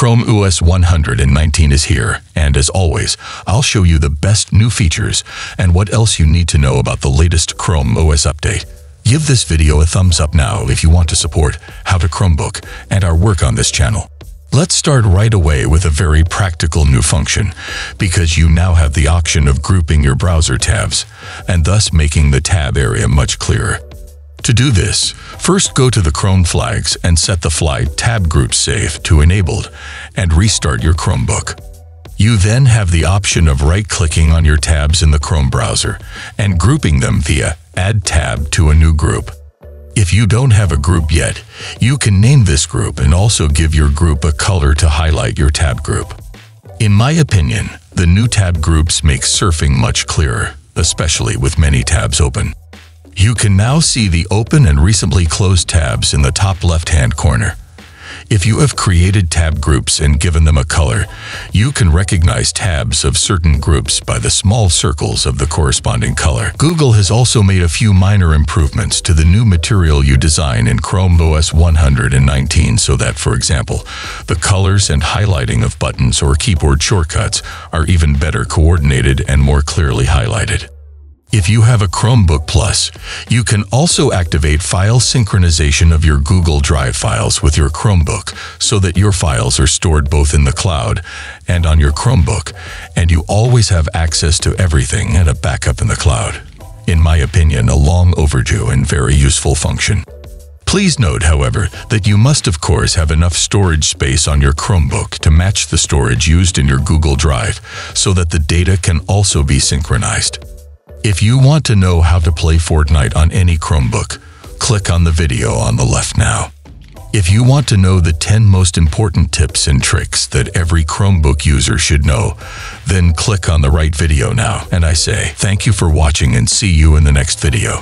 Chrome OS 119 is here, and as always, I'll show you the best new features and what else you need to know about the latest Chrome OS update. Give this video a thumbs up now if you want to support How to Chromebook and our work on this channel. Let's start right away with a very practical new function, because you now have the option of grouping your browser tabs, and thus making the tab area much clearer. To do this, first go to the Chrome flags and set the flag Tab Group Save to Enabled and restart your Chromebook. You then have the option of right-clicking on your tabs in the Chrome browser and grouping them via Add Tab to a New Group. If you don't have a group yet, you can name this group and also give your group a color to highlight your tab group. In my opinion, the new tab groups make surfing much clearer, especially with many tabs open. You can now see the open and recently closed tabs in the top left-hand corner. If you have created tab groups and given them a color, you can recognize tabs of certain groups by the small circles of the corresponding color. Google has also made a few minor improvements to the new Material You design in Chrome OS 119 so that, for example, the colors and highlighting of buttons or keyboard shortcuts are even better coordinated and more clearly highlighted. If you have a Chromebook Plus, you can also activate file synchronization of your Google Drive files with your Chromebook so that your files are stored both in the cloud and on your Chromebook, and you always have access to everything and a backup in the cloud. In my opinion, a long overdue and very useful function. Please note, however, that you must of course have enough storage space on your Chromebook to match the storage used in your Google Drive so that the data can also be synchronized. If you want to know how to play Fortnite on any Chromebook, click on the video on the left now. If you want to know the 10 most important tips and tricks that every Chromebook user should know, then click on the right video now. And I say thank you for watching and see you in the next video.